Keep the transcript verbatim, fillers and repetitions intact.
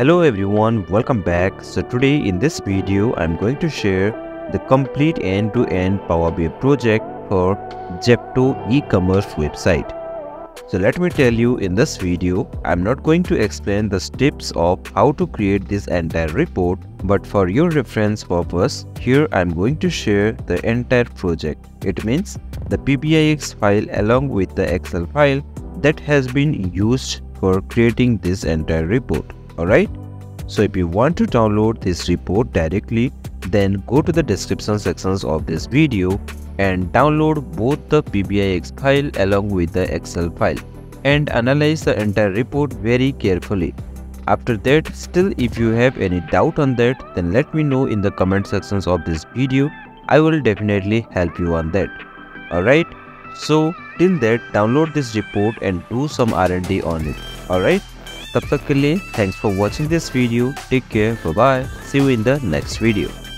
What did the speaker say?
Hello everyone, welcome back. So today in this video I'm going to share the complete end-to-end Power B I project for Jepto e-commerce website. So let me tell you, in this video I'm not going to explain the steps of how to create this entire report, but for your reference purpose, here I'm going to share the entire project. It means the P B I X file along with the Excel file that has been used for creating this entire report. Alright, so if you want to download this report directly, then go to the description sections of this video and download both the P B I X file along with the Excel file and analyze the entire report very carefully. After that, still if you have any doubt on that, then let me know in the comment sections of this video. I will definitely help you on that. Alright, so till that, download this report and do some R and D on it. Alright, तब तक के लिए, thanks for watching this video. Take care, bye bye. See you in the next video.